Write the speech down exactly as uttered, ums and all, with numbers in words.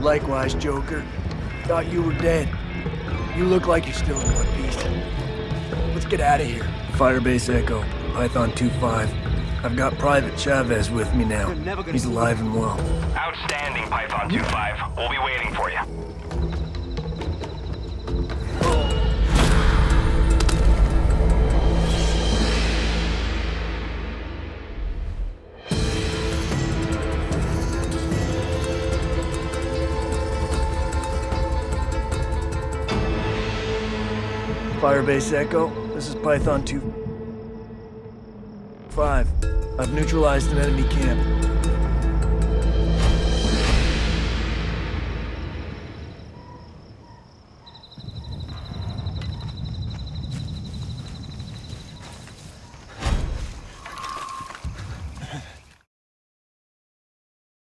Likewise, Joker. Thought you were dead. You look like you're still in one piece. Let's get out of here. Firebase Echo, Python two five. I've got Private Chavez with me now. He's alive and well. Outstanding, Python two five. We'll be waiting for you. Firebase Echo, this is Python two five. I've neutralized an enemy camp.